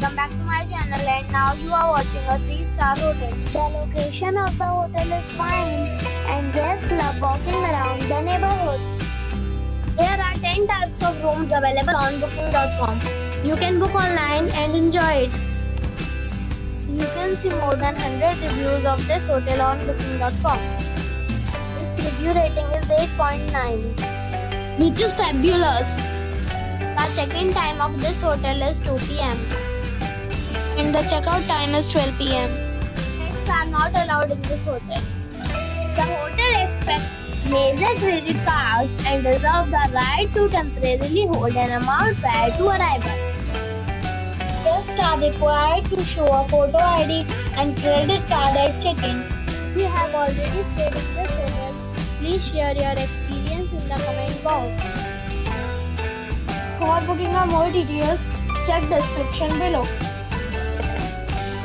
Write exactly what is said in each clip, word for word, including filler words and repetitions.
welcome back to my channel, and now you are watching a three star hotel. The location of the hotel is fine and guests love walking around the neighborhood. There are ten types of rooms available on booking dot com. You can book online and enjoy it. You can see more than one hundred reviews of this hotel on booking dot com. Its review rating is eight point nine, which is fabulous. The check-in time of this hotel is two p m and the checkout time is twelve p m Pets are not allowed in this hotel. The hotel accepts major credit cards and reserves the right to temporarily hold an amount prior to arrival. Guests are required to show a photo I D and credit card at check-in. If you have already stayed in this hotel, please share your experience in the comment box. For booking or more details, check description below.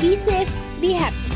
Be safe, be happy.